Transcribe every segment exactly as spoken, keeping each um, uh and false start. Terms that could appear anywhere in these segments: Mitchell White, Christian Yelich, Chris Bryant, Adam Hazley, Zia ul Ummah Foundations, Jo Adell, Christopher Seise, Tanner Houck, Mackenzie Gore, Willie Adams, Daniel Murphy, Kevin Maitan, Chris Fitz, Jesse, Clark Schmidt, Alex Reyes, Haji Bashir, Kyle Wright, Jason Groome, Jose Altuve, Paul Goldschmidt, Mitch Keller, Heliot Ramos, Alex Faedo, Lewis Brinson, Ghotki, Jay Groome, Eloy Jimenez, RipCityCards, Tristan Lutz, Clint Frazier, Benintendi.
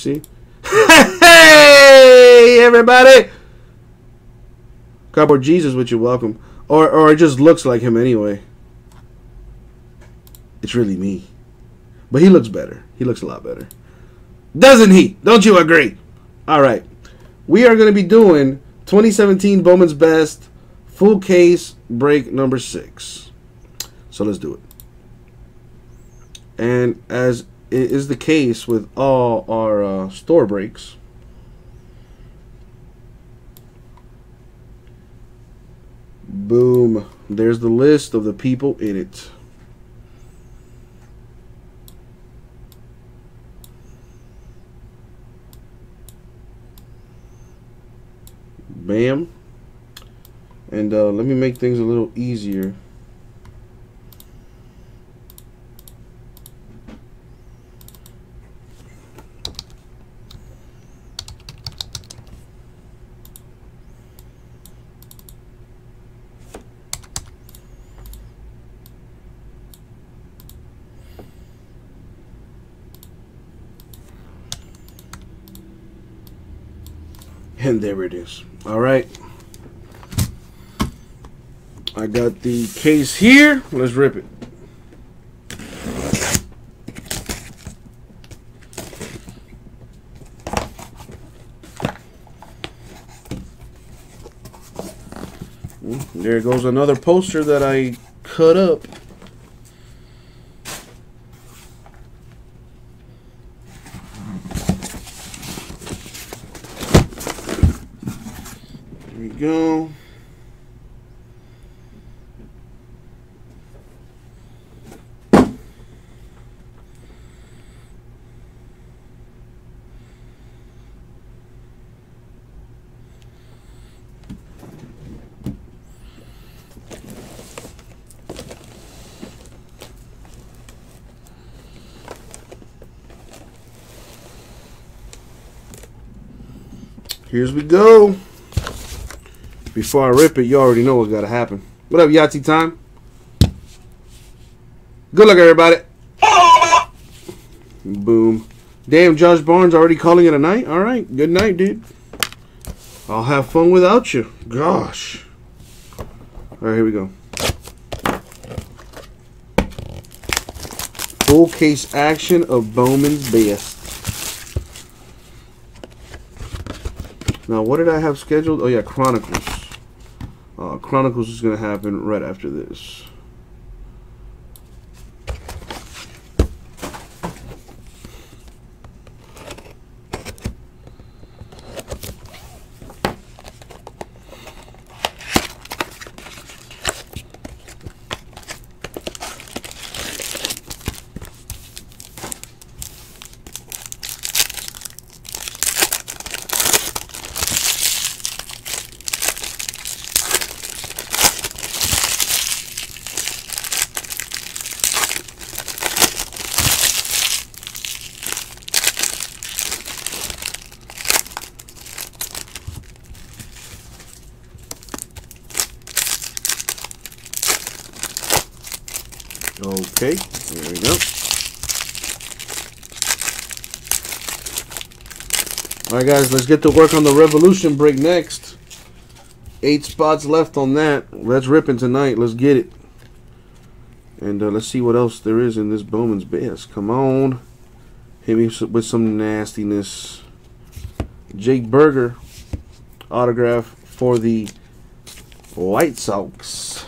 See? Hey, everybody! Cardboard Jesus, would you welcome? Or, or it just looks like him anyway. It's really me. But he looks better. He looks a lot better. Doesn't he? Don't you agree? All right. We are going to be doing twenty seventeen Bowman's Best full case break number six. So let's do it. And as it is the case with all our uh, store breaks, boom, there's the list of the people in it. Bam. And uh, let me make things a little easier. And there it is. All right. I got the case here. Let's rip it. There goes another poster that I cut up. Go. Here's we go. Before I rip it, you already know what's got to happen. What up, Yahtzee Time? Good luck, everybody. Boom. Damn, Josh Barnes already calling it a night? All right. Good night, dude. I'll have fun without you. Gosh. All right, here we go. Full case action of Bowman's Best. Now, what did I have scheduled? Oh, yeah, Chronicles. Uh, Chronicles is going to happen right after this. Okay, there we go. All right, guys, let's get to work on the Revolution break next. Eight spots left on that. That's ripping tonight. Let's get it. And uh, let's see what else there is in this Bowman's Best. Come on. Hit me with some nastiness. Jake Berger autograph for the White Sox.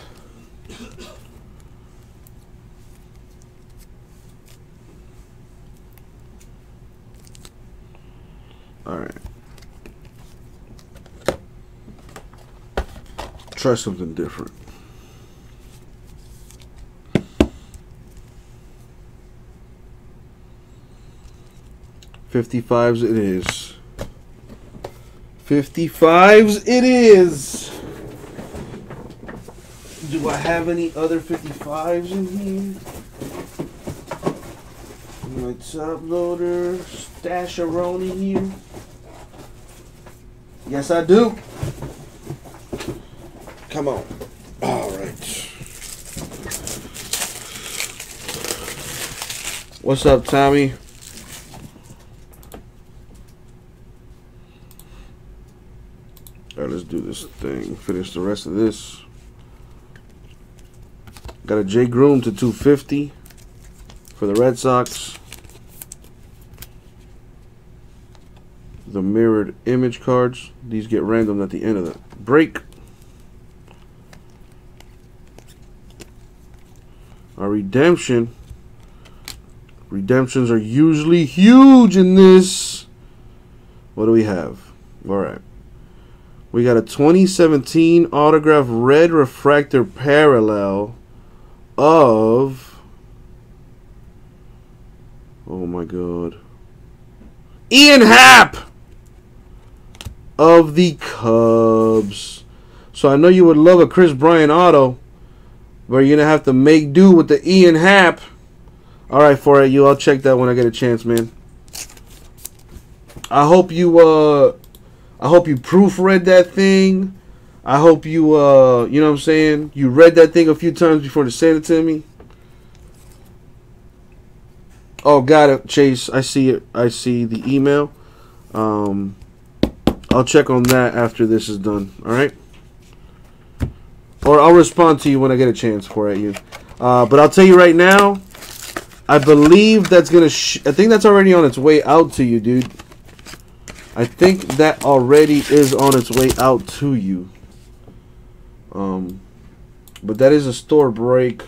Try something different. fifty-fives it is. fifty-fives it is. Do I have any other fifty-fives in here? My top loader, stasheroni here. Yes, I do. Come on. All right. What's up, Tommy? All right, let's do this thing. Finish the rest of this. Got a Jay Groome to two fifty for the Red Sox. The mirrored image cards. These get random at the end of the break. Our redemption. Redemptions are usually huge in this. What do we have? All right. We got a twenty seventeen autograph red refractor parallel of, oh my God, Ian Happ of the Cubs. So I know you would love a Chris Bryant auto, but you're going to have to make do with the Ian Happ. All right, for you, I'll check that when I get a chance, man. I hope you, uh, I hope you proofread that thing. I hope you, uh, you know what I'm saying? You read that thing a few times before you sent it to me. Oh, got it, Chase. I see it. I see the email. Um, I'll check on that after this is done, all right? Or I'll respond to you when I get a chance for it, you. Uh, but I'll tell you right now, I believe that's going to, sh I think that's already on its way out to you, dude. I think that already is on its way out to you. Um, but that is a store break.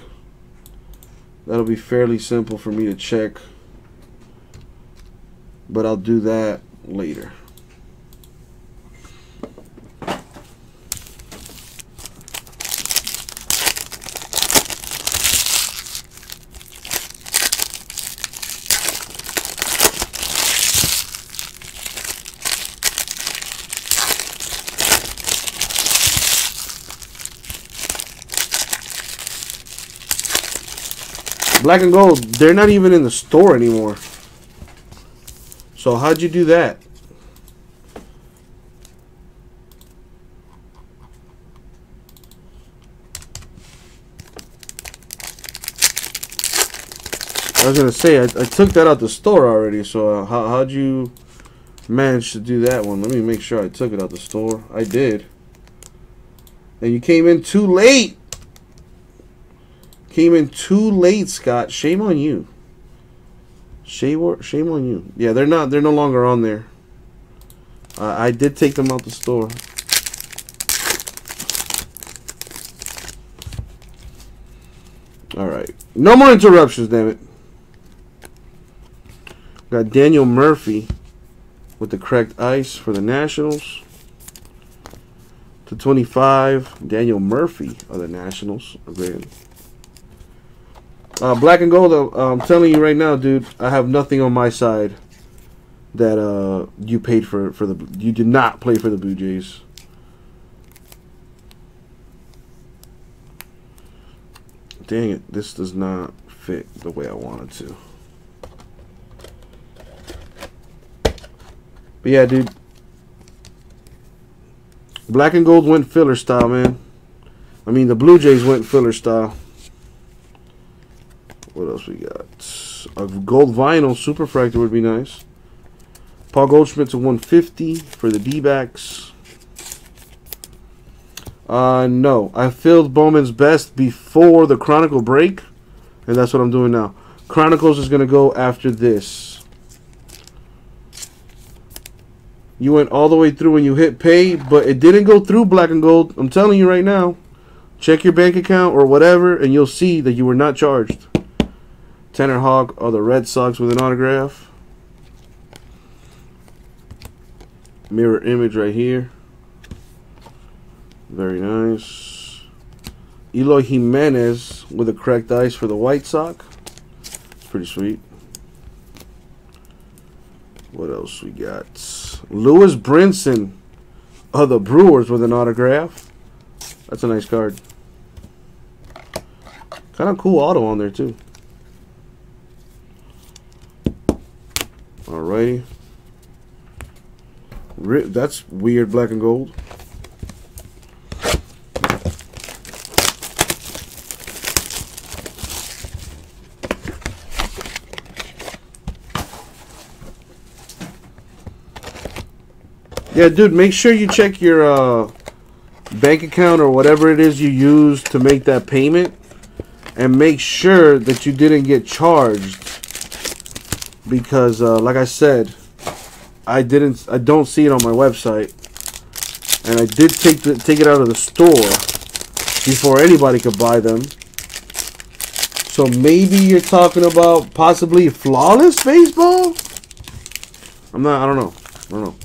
That'll be fairly simple for me to check. But I'll do that later. Black and gold, they're not even in the store anymore. So how'd you do that? I was gonna say, I, I took that out the store already, so uh, how, how'd you manage to do that one? Let me make sure I took it out the store. I did. And you came in too late. Came in too late, Scott. Shame on you. Shame on you. Yeah, they're not. They're no longer on there. Uh, I did take them out the store. All right. No more interruptions, damn it. Got Daniel Murphy with the correct ice for the Nationals. To twenty-five, Daniel Murphy of the Nationals. Again. Uh, black and gold, uh, I'm telling you right now, dude, I have nothing on my side that uh, you paid for, for the, you did not play for the Blue Jays. Dang it, this does not fit the way I want it to. But yeah, dude, black and gold went filler style, man. I mean, the Blue Jays went filler style. What else we got? A gold vinyl superfractor would be nice. Paul Goldschmidt to one fifty for the D-backs. Uh, no, I filled Bowman's Best before the Chronicle break, and that's what I'm doing now. Chronicles is going to go after this. You went all the way through when you hit pay, but it didn't go through, black and gold. I'm telling you right now. Check your bank account or whatever, and you'll see that you were not charged. Tanner Houck of the Red Sox with an autograph. Mirror image right here. Very nice. Eloy Jimenez with a cracked ice for the White Sox. It's pretty sweet. What else we got? Lewis Brinson of the Brewers with an autograph. That's a nice card. Kind of cool auto on there too. Alrighty. That's weird, black and gold. Yeah, dude, make sure you check your uh, bank account or whatever it is you use to make that payment, and make sure that you didn't get charged, because uh, like I said, I didn't I don't see it on my website, and I did take the, take it out of the store before anybody could buy them. So maybe you're talking about possibly flawless baseball? I'm not I don't know. I don't know.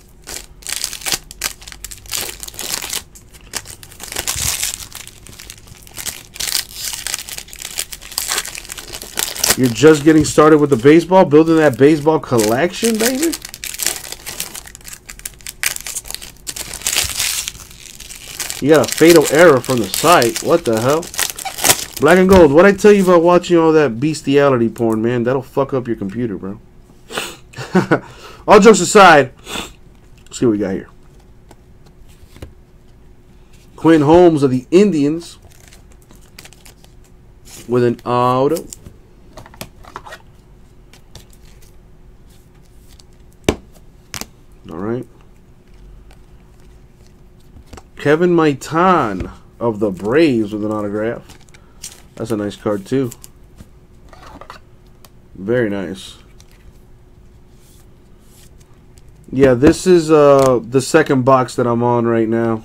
You're just getting started with the baseball, building that baseball collection, baby? You got a fatal error from the site. What the hell? Black and gold. What I tell you about watching all that bestiality porn, man? That'll fuck up your computer, bro. All jokes aside, let's see what we got here. Quinn Holmes of the Indians with an auto. All right. Kevin Maitan of the Braves with an autograph. That's a nice card, too. Very nice. Yeah, this is uh, the second box that I'm on right now.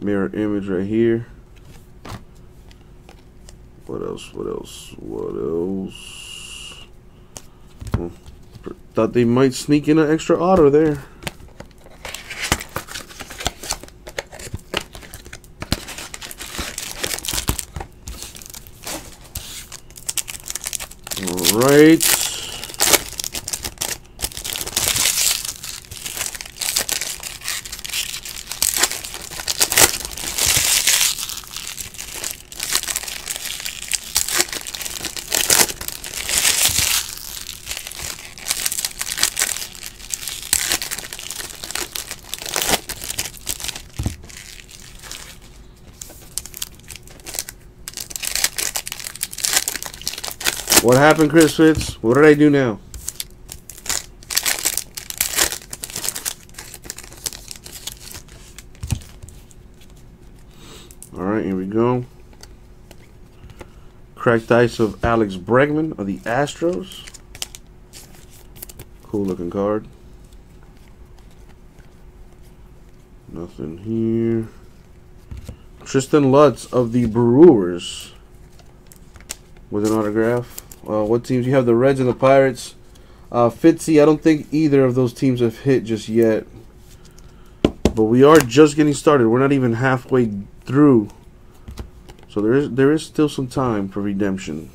Mirror image right here. What else? What else? What else? Oh. Thought they might sneak in an extra auto there. All right. What happened, Chris Fitz? What did I do now? All right, here we go. Cracked ice of Alex Bregman of the Astros. Cool looking card. Nothing here. Tristan Lutz of the Brewers with an autograph. Uh, what teams? You have the Reds and the Pirates. Uh, Fitzy, I don't think either of those teams have hit just yet. But we are just getting started. We're not even halfway through. So there is there is still some time for redemption.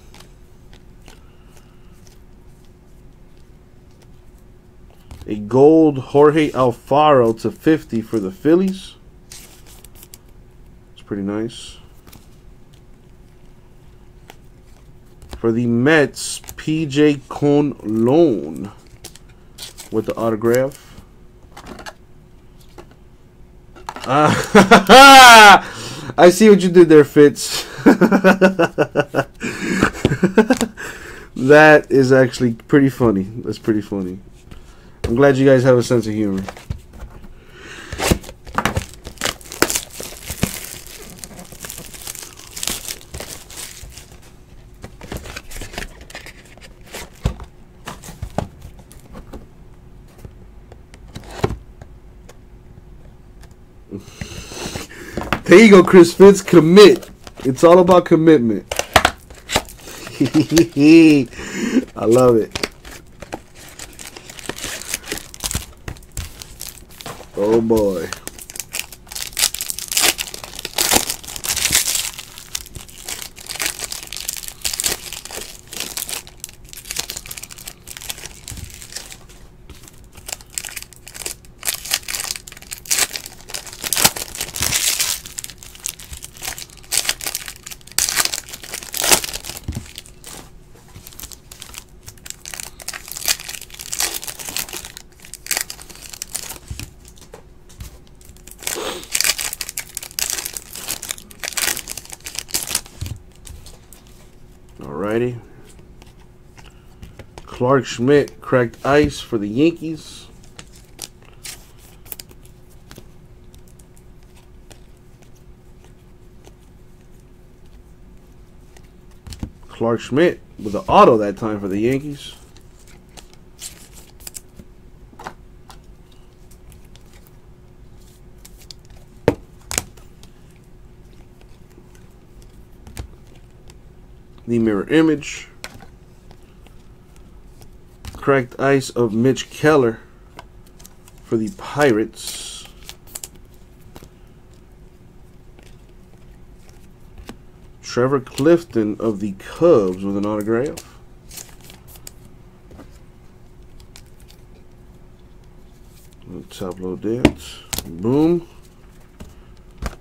A gold Jorge Alfaro to fifty for the Phillies. It's pretty nice. For the Mets, P J. Conlon with the autograph. Uh, I see what you did there, Fitz. That is actually pretty funny. That's pretty funny. I'm glad you guys have a sense of humor. There you go, Chris Fitz. Commit. It's all about commitment. I love it. Oh, boy. Clark Schmidt, cracked ice for the Yankees. Clark Schmidt with an auto that time for the Yankees. The mirror image. Cracked ice of Mitch Keller for the Pirates. Trevor Clifton of the Cubs with an autograph. Top load that. Boom.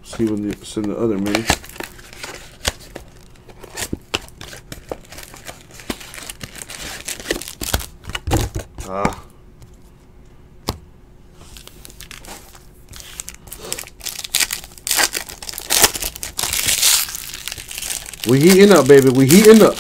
See when they send the other man. Ah. We heating up, baby. We heating up.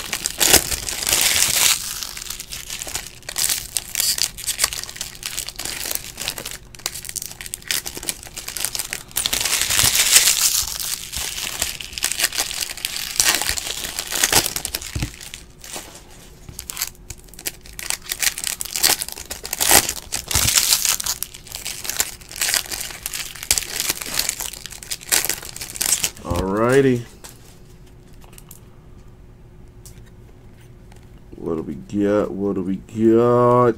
Alrighty. What do we get? What do we got?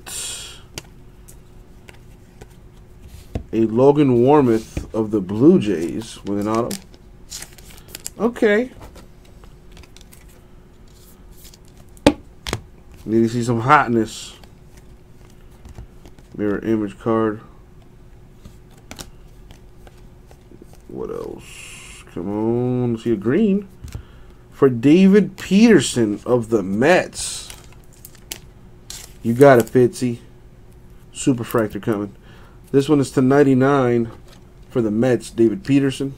A Logan Warmoth of the Blue Jays with an auto. Okay. Need to see some hotness. Mirror image card. What else? Come on, see a green for David Peterson of the Mets. You got it, Fitzy. Super Fractor coming. This one is to ninety-nine for the Mets, David Peterson.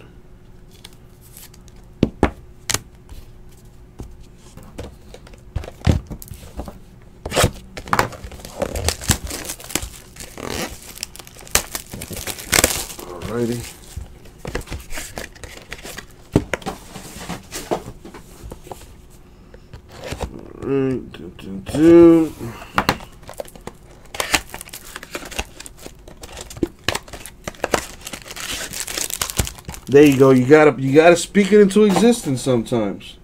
Alrighty. Zoom. There you go. You gotta, you gotta speak it into existence sometimes.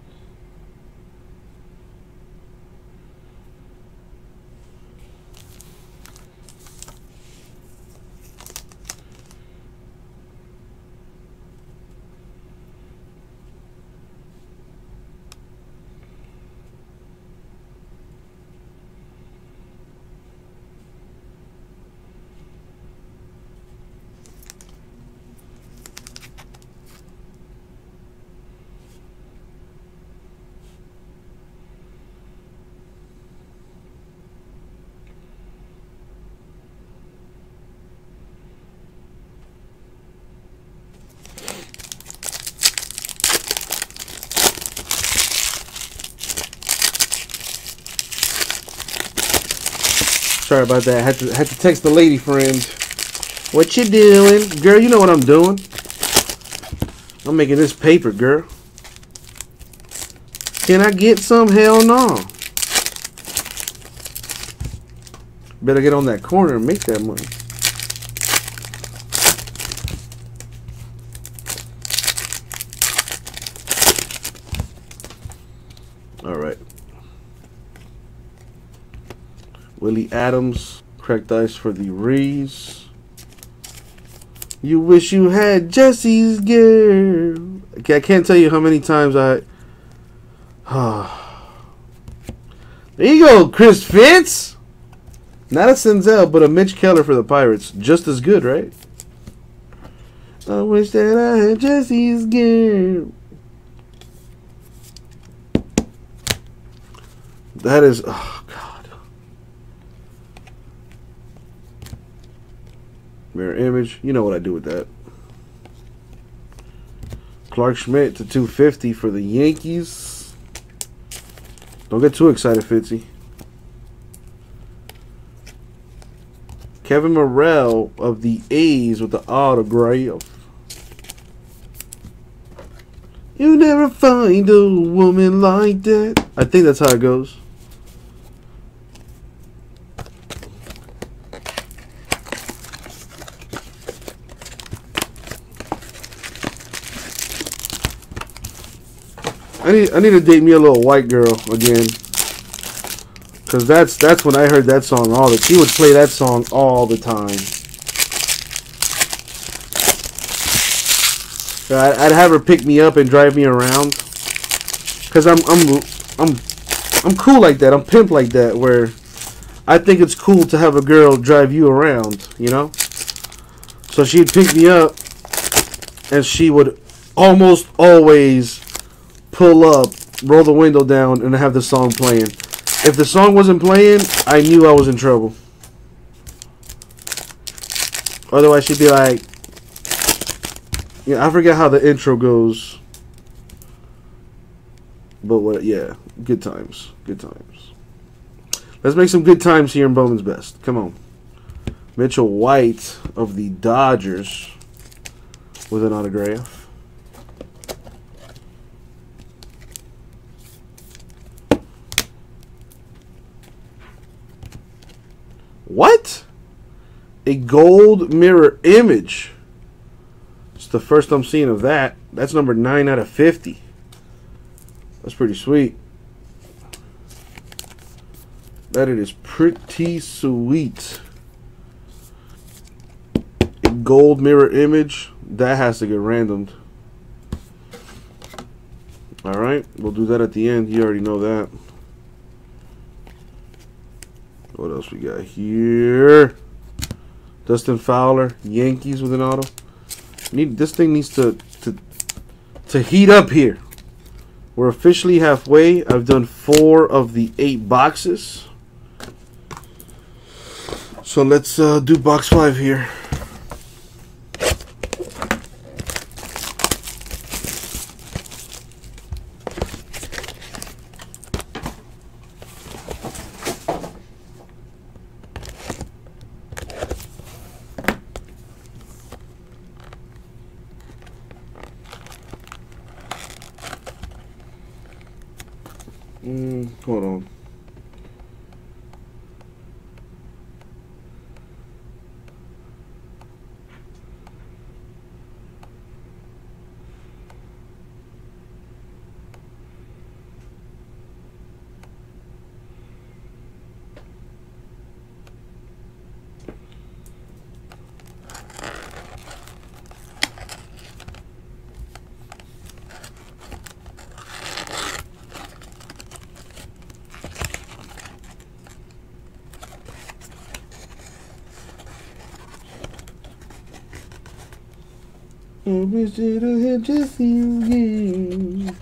Sorry about that. I had to, had to text the lady friend. What you doing? Girl, you know what I'm doing. I'm making this paper, girl. Can I get some? Hell no. Better get on that corner and make that money. Willie Adams, cracked ice for the Rees. You wish you had Jesse's girl. Okay, I can't tell you how many times I. There you go, Chris Fitz. Not a Senzel, but a Mitch Keller for the Pirates. Just as good, right? I wish that I had Jesse's girl. That is. Uh, Mirror image. You know what I do with that. Clark Schmidt to two fifty for the Yankees. Don't get too excited, Fitzy. Kevin Morell of the A's with the autograph. You never find a woman like that. I think that's how it goes. I need I need to date me a little white girl again, cause that's that's when I heard that song all the she would play that song all the time. So I'd, I'd have her pick me up and drive me around, cause I'm I'm I'm I'm cool like that. I'm pimp like that, where I think it's cool to have a girl drive you around, you know. So she'd pick me up, and she would almost always pull up, roll the window down, and have the song playing. If the song wasn't playing, I knew I was in trouble. Otherwise, she'd be like, "Yeah, I forget how the intro goes, but what? Yeah, good times, good times. Let's make some good times here in Bowman's Best. Come on, Mitchell White of the Dodgers with an autograph." What? A gold mirror image. It's the first I'm seeing of that. That's number nine out of fifty. That's pretty sweet. That it is pretty sweet. A gold mirror image. That has to get randomed. Alright, we'll do that at the end. You already know that. What else we got here? Dustin Fowler, Yankees with an auto. Need this thing needs to to to heat up here. We're officially halfway. I've done four of the eight boxes, so let's uh, do box five here. Hold on. Jesse, again.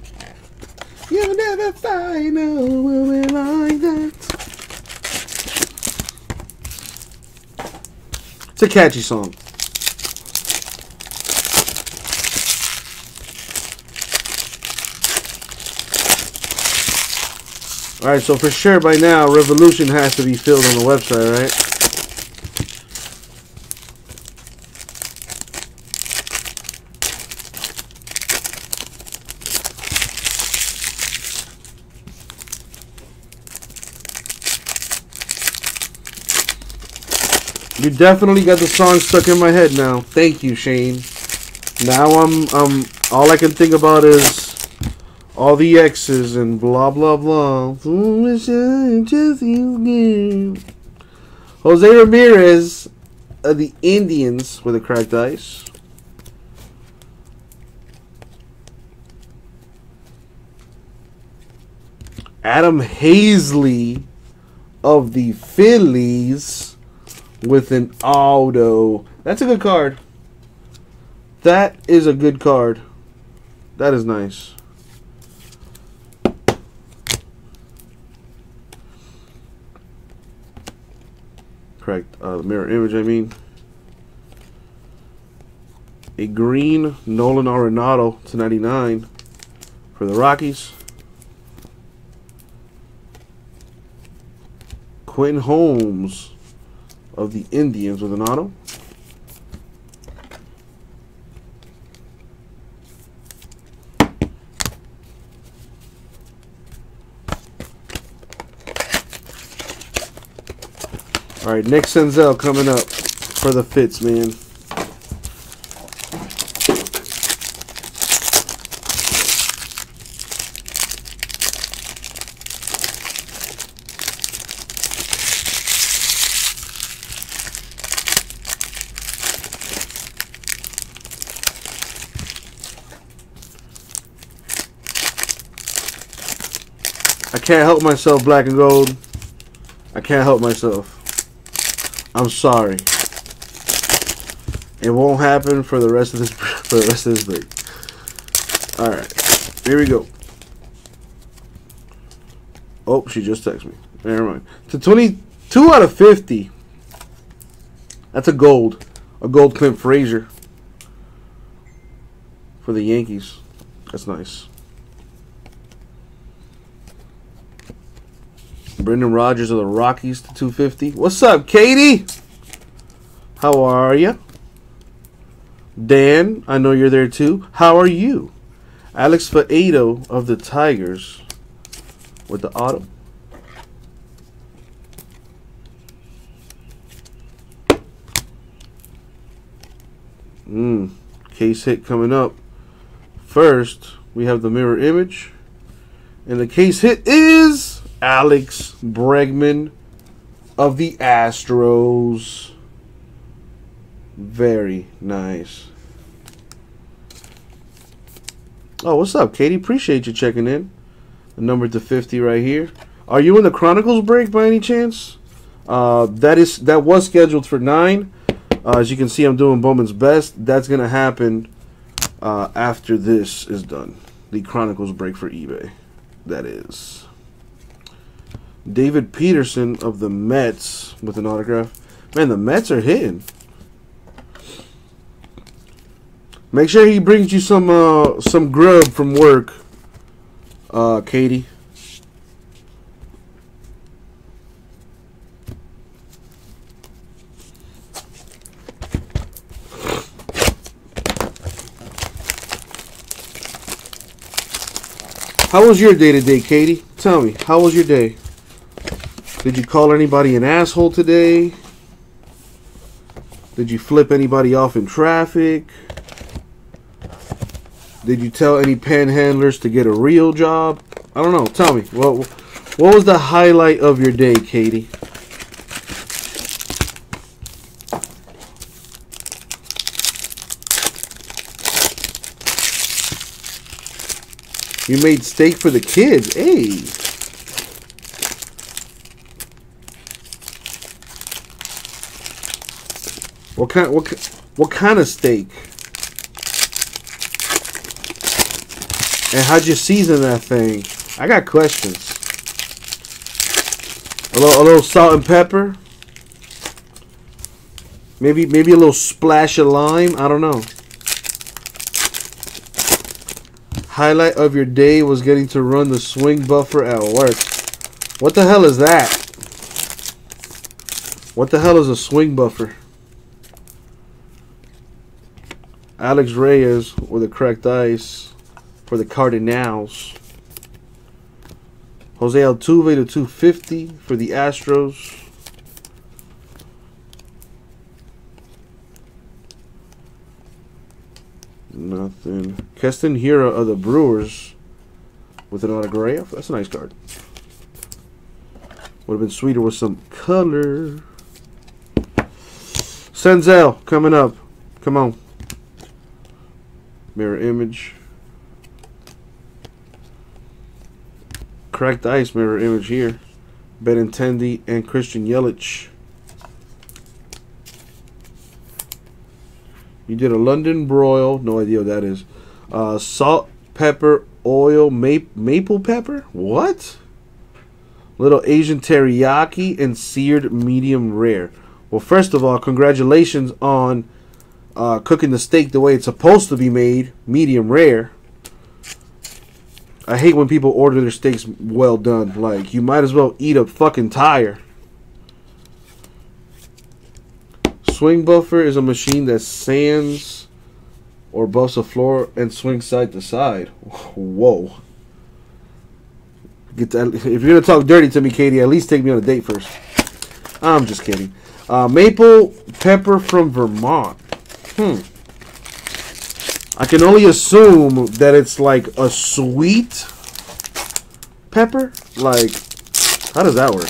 You'll never find a woman like that. It's a catchy song. All right, so for sure by now, Revolution has to be filled on the website, right? You definitely got the song stuck in my head now. Thank you, Shane. Now I'm um all I can think about is all the X's and blah blah blah. Jose Ramirez of the Indians with a cracked ice. Adam Hazley of the Phillies with an auto. That's a good card. That is a good card. That is nice. Correct. Uh, the mirror image, I mean. A green Nolan Arenado to ninety-nine for the Rockies. Quinn Holmes of the Indians with an auto. All right, Nick Senzel coming up for the Fitz, man. I can't help myself, black and gold. I can't help myself. I'm sorry. It won't happen for the rest of this for the rest of this break. All right, here we go. Oh, she just texted me. Never mind. To twenty-two out of fifty. That's a gold, a gold Clint Frazier for the Yankees. That's nice. Brendan Rodgers of the Rockies to two fifty. What's up, Katie? How are you? Dan, I know you're there too. How are you? Alex Faedo of the Tigers with the auto. Mmm. Case hit coming up. First, we have the mirror image. And the case hit is Alex Bregman of the Astros. Very nice. Oh, what's up, Katie? Appreciate you checking in. The number to fifty right here. Are you in the Chronicles break by any chance? Uh, that is that was scheduled for nine. Uh, as you can see, I'm doing Bowman's Best. That's going to happen uh, after this is done. The Chronicles break for eBay. That is. David Peterson of the Mets with an autograph. Man, the Mets are hitting. Make sure he brings you some uh, some grub from work, uh, Katie. How was your day today, Katie? Tell me, how was your day? Did you call anybody an asshole today? Did you flip anybody off in traffic? Did you tell any panhandlers to get a real job? I don't know. Tell me. What, what was the highlight of your day, Katie? You made steak for the kids. Hey. What kind, what, what kind of steak? And how'd you season that thing? I got questions. A little, a little salt and pepper? Maybe, maybe a little splash of lime? I don't know. Highlight of your day was getting to run the swing buffer at work. What the hell is that? What the hell is a swing buffer? Alex Reyes with a cracked ice for the Cardinals. Jose Altuve to two fifty for the Astros. Nothing. Keston Hiura of the Brewers with an autograph. That's a nice card. Would have been sweeter with some color. Senzel coming up. Come on. Mirror image. Cracked ice mirror image here. Benintendi and Christian Yelich. You did a London broil. No idea what that is. Uh, salt, pepper, oil, ma maple pepper? What? Little Asian teriyaki and seared medium rare. Well, first of all, congratulations on Uh, cooking the steak the way it's supposed to be made, medium rare. I hate when people order their steaks well done. Like, you might as well eat a fucking tire. Swing buffer is a machine that sands or buffs a floor and swings side to side. Whoa. Get that. If you're going to talk dirty to me, Katie, at least take me on a date first. I'm just kidding. Uh, Maple Pepper from Vermont. Hmm. I can only assume that it's like a sweet pepper. Like, how does that work?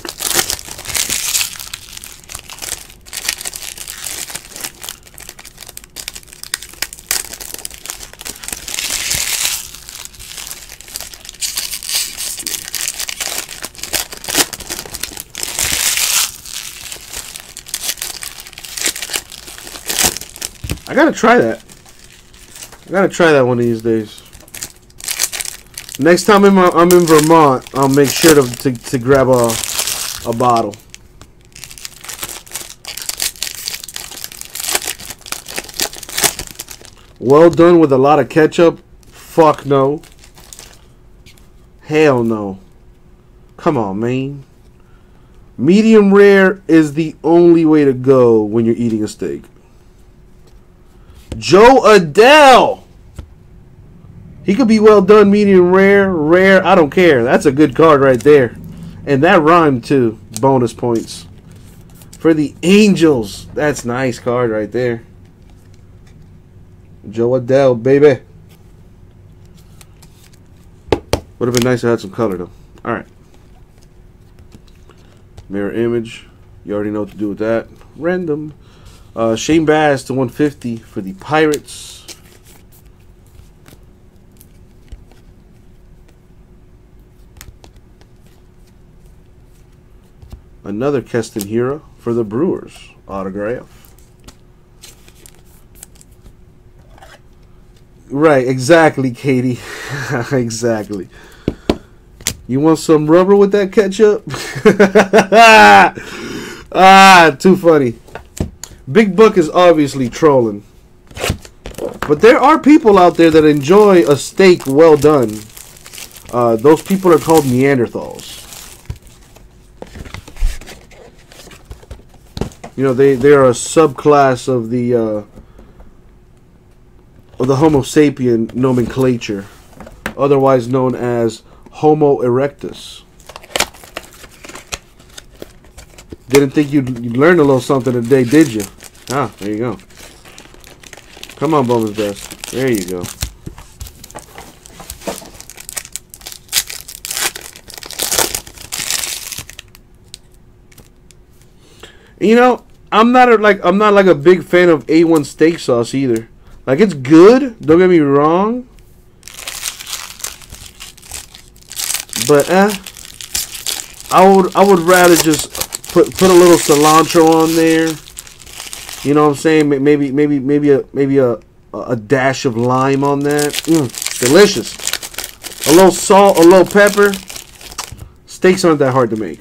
I gotta try that. I gotta try that one of these days. Next time I'm, I'm in Vermont, I'll make sure to, to, to grab a, a bottle. Well done with a lot of ketchup? Fuck no. Hell no. Come on, man. Medium rare is the only way to go when you're eating a steak. Jo Adell. He could be well done, medium rare, rare. I don't care. That's a good card right there. And that rhymed too. Bonus points. For the Angels. That's nice card right there. Jo Adell, baby. Would have been nice to have some color though. Alright. Mirror image. You already know what to do with that. Random. Uh, Shane Baz to one fifty for the Pirates. Another Keston Hiura for the Brewers. Autograph. Right, exactly, Katie. Exactly. You want some rubber with that ketchup? Ah, too funny. Big Buck is obviously trolling. But there are people out there that enjoy a steak well done. Uh, those people are called Neanderthals. You know, they, they are a subclass of the, uh, of the Homo sapien nomenclature, otherwise known as Homo erectus. Didn't think you'd, you'd learn a little something today, did you? Ah, there you go. Come on, Bowman's Best. There you go. And you know, I'm not a, like I'm not like a big fan of A one steak sauce either. Like, it's good. Don't get me wrong. But eh, I would I would rather just put put a little cilantro on there. You know what I'm saying? Maybe, maybe, maybe a maybe a a dash of lime on that. Mm, delicious. A little salt, a little pepper. Steaks aren't that hard to make.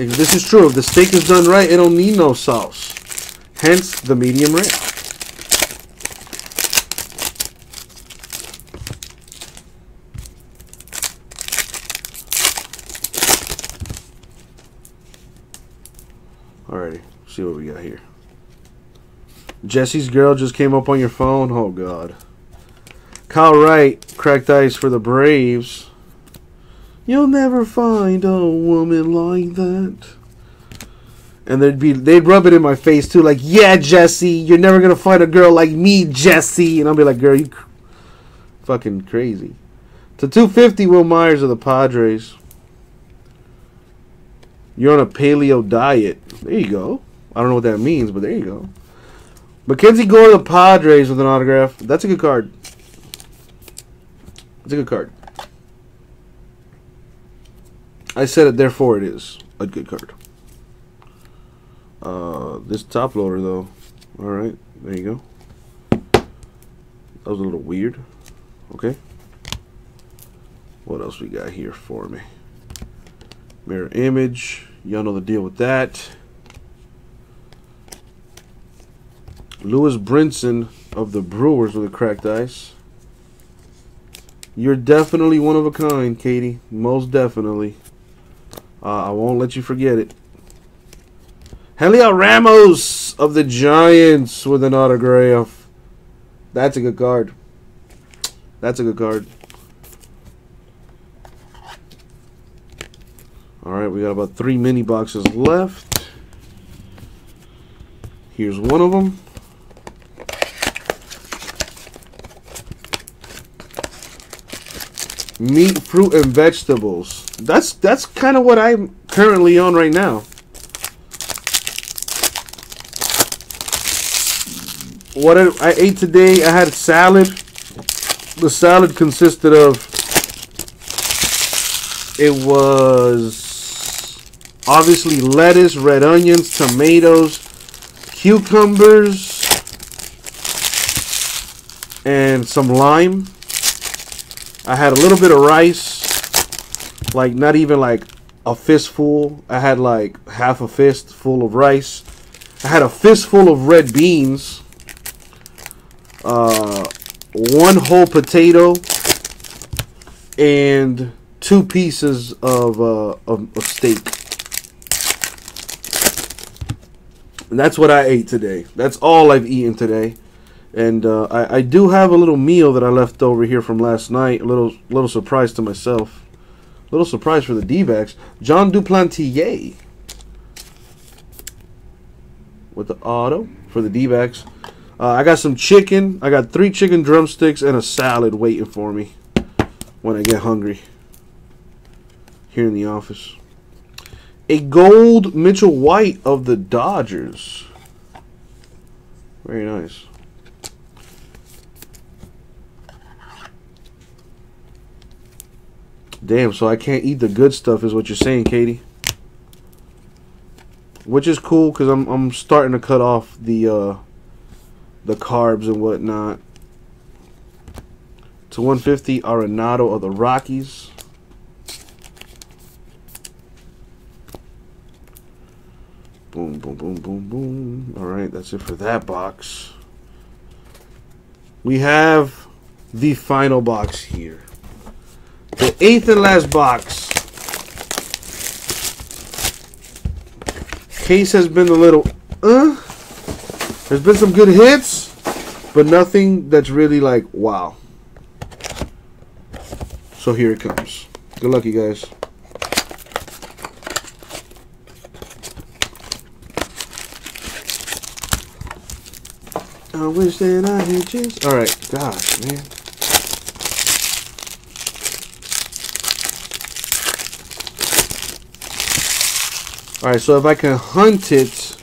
If this is true, if the steak is done right, it don't need no sauce. Hence the medium rare. See what we got here. Jesse's girl just came up on your phone. Oh god. Kyle Wright, cracked ice for the Braves. You'll never find a woman like that. And they'd be they'd rub it in my face too, like, yeah, Jesse, you're never gonna find a girl like me, Jesse. And I'll be like, girl, you cr fucking crazy. To two fifty, Will Myers of the Padres. You're on a paleo diet. There you go. I don't know what that means, but there you go. Mackenzie Gore of the Padres with an autograph. That's a good card. That's a good card. I said it, therefore it is a good card. Uh, this top loader, though. All right, there you go. That was a little weird. Okay. What else we got here for me? Mirror image. Y'all know the deal with that. Lewis Brinson of the Brewers with a cracked ice. You're definitely one of a kind, Katie. Most definitely. Uh, I won't let you forget it. Heliot Ramos of the Giants with an autograph. That's a good card. That's a good card. All right, we got about three mini boxes left. Here's one of them. Meat, fruit, and vegetables. That's that's kind of what I'm currently on right now. What I, I ate today, I had salad. The salad consisted of, it was obviously lettuce, red onions, tomatoes, cucumbers, and some lime. I had a little bit of rice, like not even like a fistful. I had like half a fist full of rice. I had a fistful of red beans, uh, one whole potato, and two pieces of, uh, of, of steak. And that's what I ate today. That's all I've eaten today. And uh, I, I do have a little meal that I left over here from last night. A little little surprise to myself. A little surprise for the D-backs. John Duplantier with the auto for the D-backs. Uh, I got some chicken. I got three chicken drumsticks and a salad waiting for me when I get hungry here in the office. A gold Mitchell White of the Dodgers. Very nice. Damn, so I can't eat the good stuff is what you're saying, Katie. Which is cool because I'm, I'm starting to cut off the uh, the carbs and whatnot. To one fifty, Arenado of the Rockies. Boom, boom, boom, boom, boom. All right, that's it for that box. We have the final box here. The eighth and last box. Case has been a little, uh, there's been some good hits, but nothing that's really like, wow. So here it comes. Good luck, you guys. I wish that I had just, all right, gosh, man. All right, so if I can hunt it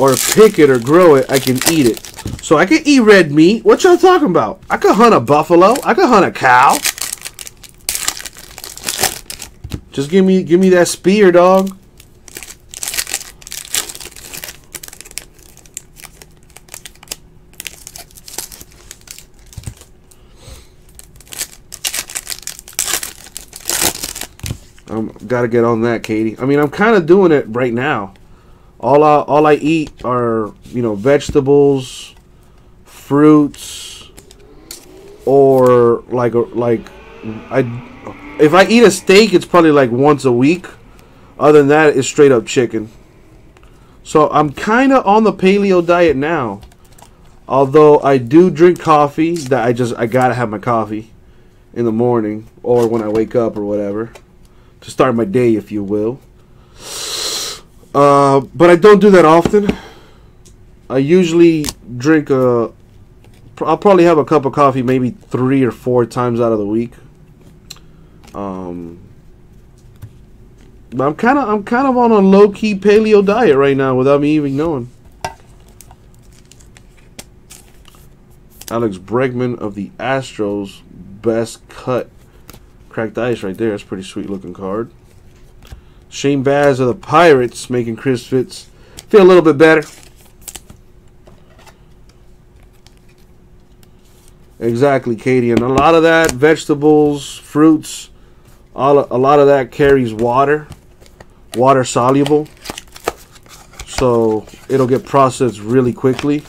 or pick it or grow it, I can eat it. So I can eat red meat. What y'all talking about? I could hunt a buffalo. I could hunt a cow. Just give me, give me that spear, dog. Got to get on that, Katie. I mean, I'm kind of doing it right now. All I, all I eat are, you know, vegetables, fruits, or like like I if I eat a steak, it's probably like once a week. Other than that, it's straight up chicken. So I'm kind of on the paleo diet now. Although I do drink coffee, that I just I gotta have my coffee in the morning or when I wake up or whatever. To start my day, if you will. Uh, but I don't do that often. I usually drink a... I'll probably have a cup of coffee maybe three or four times out of the week. Um, but I'm kind of I'm kind of on a low-key paleo diet right now without me even knowing. Alex Bregman of the Astros, best cut. Cracked ice right there. That's a pretty sweet looking card. Shane Baz of the Pirates, making Chris Fitz feel a little bit better. Exactly, Katie. And a lot of that, vegetables, fruits, all a lot of that carries water, water soluble. So it'll get processed really quickly.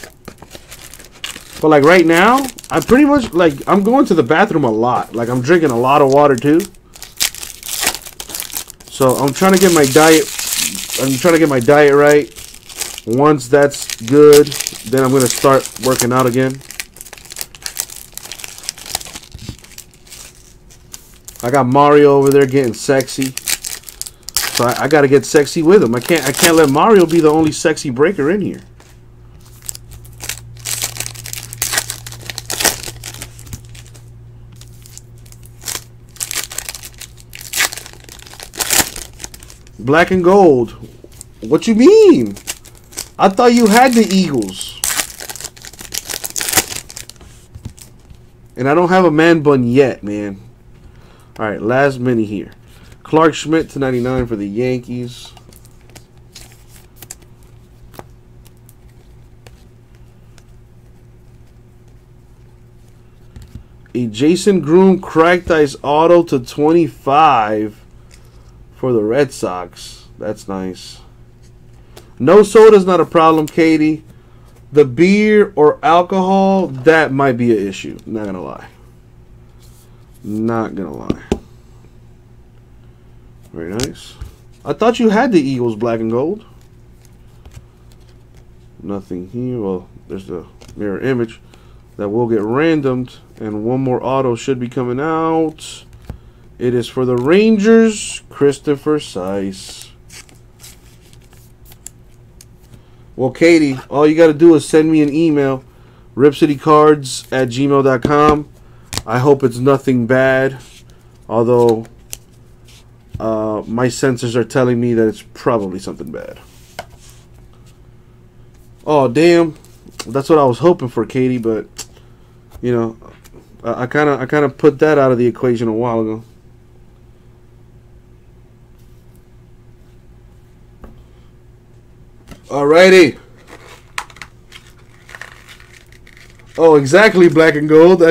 But like right now, I pretty much, like, I'm going to the bathroom a lot. Like, I'm drinking a lot of water, too. So, I'm trying to get my diet, I'm trying to get my diet right. Once that's good, then I'm going to start working out again. I got Mario over there getting sexy. So I, I got to get sexy with him. I can't I can't let Mario be the only sexy breaker in here. Black and gold. What you mean? I thought you had the Eagles. And I don't have a man bun yet, man. All right, last mini here. Clark Schmidt to ninety-nine for the Yankees. A Jason Groome cracked ice auto to twenty-five for the Red Sox. That's nice. No soda's not a problem, Katie. The beer or alcohol, that might be an issue. Not gonna lie. Not gonna lie. Very nice. I thought you had the Eagles black and gold. Nothing here. Well, there's the mirror image that will get randomed, and one more auto should be coming out. It is for the Rangers, Christopher Seise. Well, Katie, all you got to do is send me an email, ripcitycards at gmail dot com. I hope it's nothing bad, although uh, my sensors are telling me that it's probably something bad. Oh, damn. That's what I was hoping for, Katie, but, you know, I kind of I kind of put that out of the equation a while ago. Alrighty. Oh, exactly, black and gold.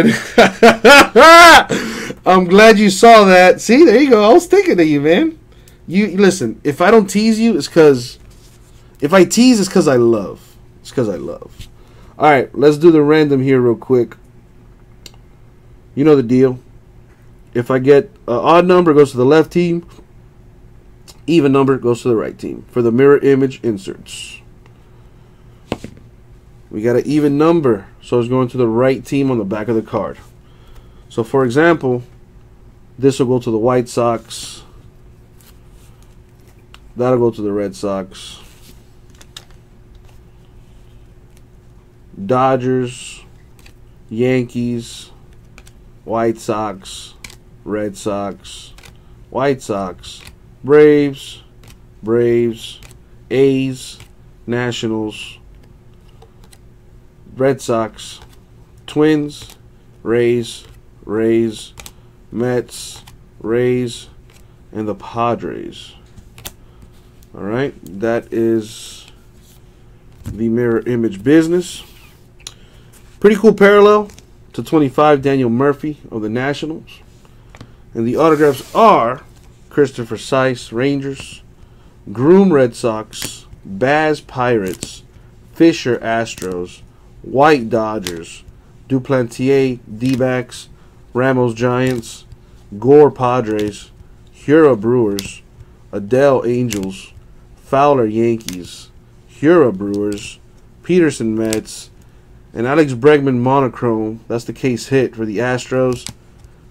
I'm glad you saw that. See, there you go. I was thinking of you, man. You listen, if I don't tease you, it's because... If I tease, it's because I love. It's because I love. Alright, let's do the random here real quick. You know the deal. If I get an odd number, it goes to the left team. Even number goes to the right team for the mirror image inserts. We got an even number, so it's going to the right team on the back of the card. So, for example, this will go to the White Sox. That'll go to the Red Sox. Dodgers, Yankees, White Sox, Red Sox, White Sox, Braves, Braves, A's, Nationals, Red Sox, Twins, Rays, Rays, Mets, Rays, and the Padres. All right, that is the mirror image business. Pretty cool parallel to twenty-five, Daniel Murphy of the Nationals. And the autographs are Christopher Seise, Rangers, Groome, Red Sox, Baz, Pirates, Fisher, Astros, White, Dodgers, Duplantier, D-backs, Ramos, Giants, Gore, Padres, Hiura, Brewers, Adell, Angels, Fowler, Yankees, Hiura, Brewers, Peterson, Mets, and Alex Bregman monochrome. That's the case hit for the Astros,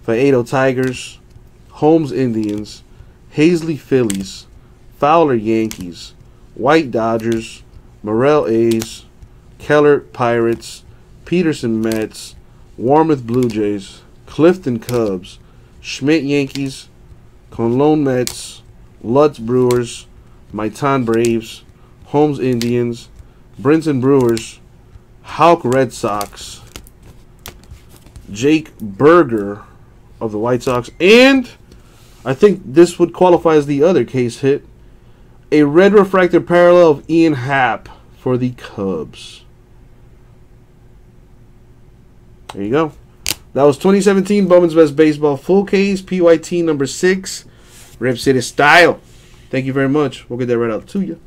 Faedo, Tigers, Holmes, Indians, Hazley, Phillies, Fowler, Yankees, White, Dodgers, Morell, A's, Keller, Pirates, Peterson, Mets, Warmoth, Blue Jays, Clifton, Cubs, Schmidt, Yankees, Conlon, Mets, Lutz, Brewers, Maitan, Braves, Holmes, Indians, Brinson, Brewers, Houck, Red Sox, Jake Berger of the White Sox, and I think this would qualify as the other case hit. A red refractor parallel of Ian Happ for the Cubs. There you go. That was twenty seventeen Bowman's Best Baseball full case, P Y T number six, Rip City style. Thank you very much. We'll get that right out to you.